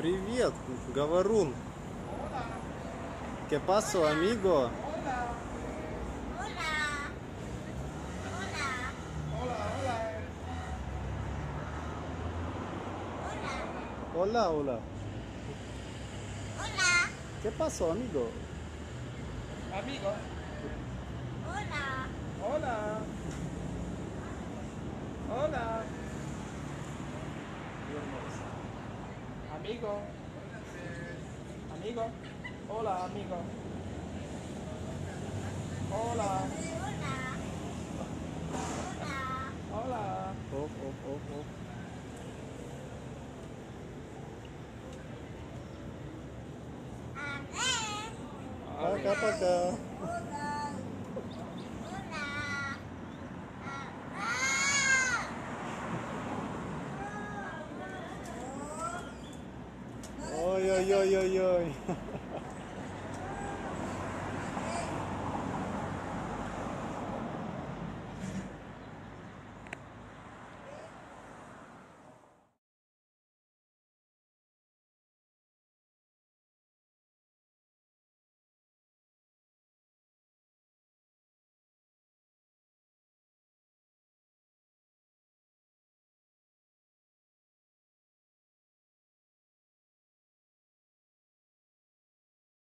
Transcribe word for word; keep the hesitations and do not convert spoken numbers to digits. Привет, говорун. Que paso, amigo? Hola, hola. Hola. ¿Qué pasó, amigo? Amigo. Hola. Hola. Hola. Amigo. Amigo. Hola, amigo. Hola. Hola. Hola. Oh, oh, oh, oh. Пока-пока. Ой-ой-ой-ой-ой.